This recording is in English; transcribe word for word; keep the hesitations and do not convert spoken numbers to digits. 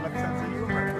develop sense of humor.